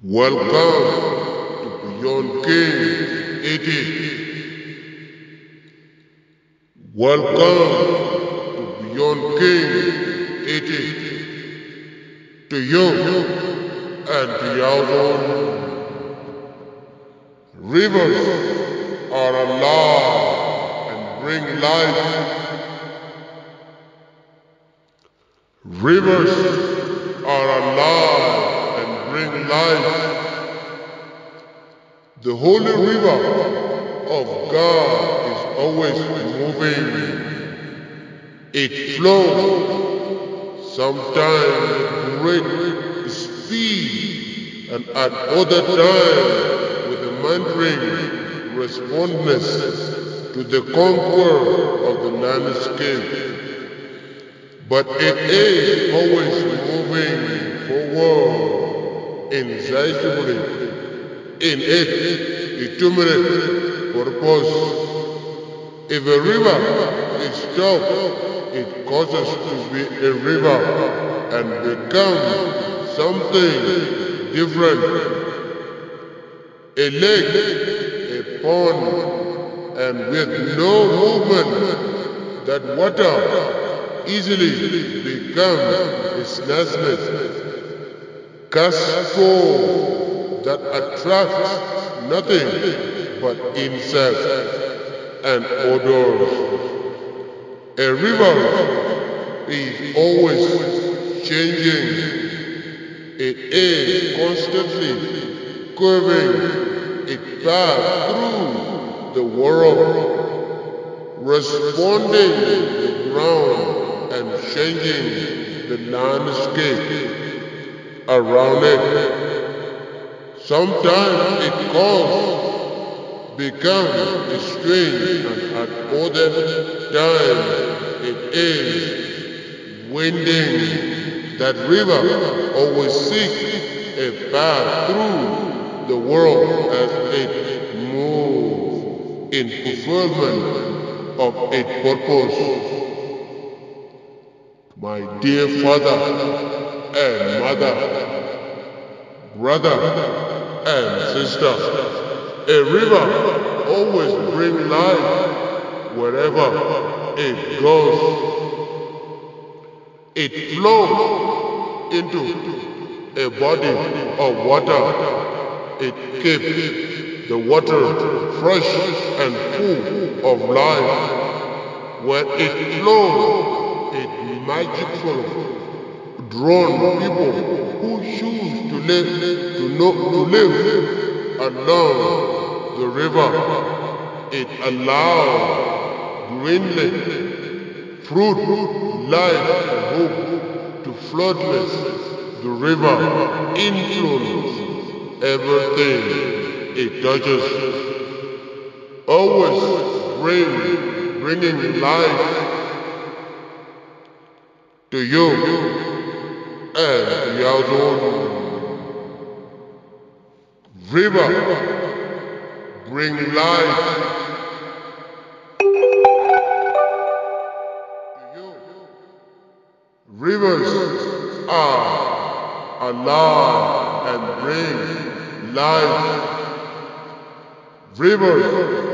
Welcome to Beyond Kings 80. Welcome to Beyond Kings 80. To you and the outdoor. Rivers are alive and bring life. Rivers are alive. Bring life. The holy river of God is always moving. It flows, sometimes at great speed, and at other times with a mandarin responsiveness to the conqueror of the landscape. But it is always moving forward. Insatiably, in it, determinate purpose. If a river is stopped, it causes to be a river and become something different. A lake, a pond, and with no movement, that water easily becomes its nastiness. Cast foe that attracts nothing but insects and odors. A river is always changing. It is constantly curving its path through the world, responding to the ground and changing the landscape around it. Sometimes it calls, becomes strange, and at other times it is winding. That river always seeks a path through the world as it moves in fulfillment of its purpose. My dear father and mother, brother and sister, a river always brings life wherever it goes. It flows into a body of water. It keeps the water fresh and full of life. When it flows, it magical. Drawn people who choose to live along the river. It allows greenly fruit, life, and hope to floodless. The river influences everything it touches, always bringing life to you and the outdoor. River, bring life to you. Rivers are alive and bring life. Rivers